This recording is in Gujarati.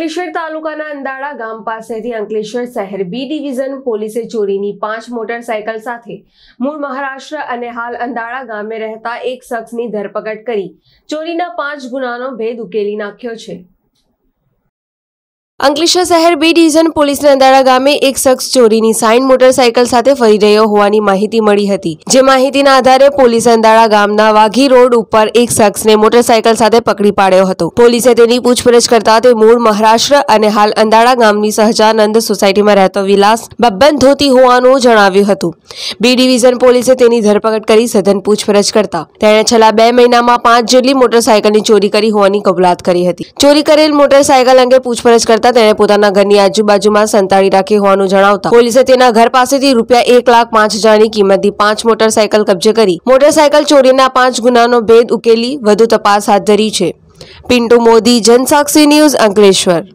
અંકલેશ્વર તાલુકાના અંદાડા ગામ પાસેથી અંકલેશ્વર શહેર બી ડિવિઝન પોલીસે ચોરીની 5 મોટરસાયકલ સાથે મૂળ મહારાષ્ટ્ર અને હાલ અંદાડા ગામે રહેતા એક શખ્સની ધરપકડ કરી ચોરીના 5 ગુનાનો ભેદ ઉકેલી નાખ્યો છે। અંકલેશ્વર શહેર બી ડિવિઝન પોલીસને અંદાડા ગામે એક શખ્સ ચોરીની 60 મોટરસાયકલ સાથે ફરી રહ્યો હોવાની માહિતી મળી હતી। જે માહિતીના આધારે પોલીસે અંદાડા ગામના વાઘી રોડ ઉપર એક શખ્સને મોટરસાયકલ સાથે પકડી પાડ્યો હતો। પોલીસે તેની પૂછપરછ કરતા તે મૂળ મહારાષ્ટ્ર અને હાલ અંદાડા ગામની સહજાનંદ સોસાયટીમાં રહેતો વિલાસ બબ્બન ધોતી હોવાનું જણાવ્યું હતું। બી ડિવિઝન પોલીસે તેની ધરપકડ કરી સઘન પૂછપરછ કરતા તેણે છેલ્લા 2 મહિનામાં 5 જેટલી મોટરસાયકલની ચોરી કરી હોવાની કબૂલાત કરી હતી। ચોરી કરેલ મોટરસાયકલ અંગે પૂછપરછ કરતા તેણે પોતાના ઘરની આજુબાજુમાં સંતાડી રાખી હોવાનું જણાવતા પોલીસે તેના ઘર પાસેથી ₹1,05,000 ની કિંમતની 5 મોટરસાયકલ કબજે કરી मोटरसाइकिल चोरी ना 5 गुनानो भेद उकेली वधु तपास हाथ धरी है। पिंटू मोदी, जनसाक्षी न्यूज, अंकलेश्वर।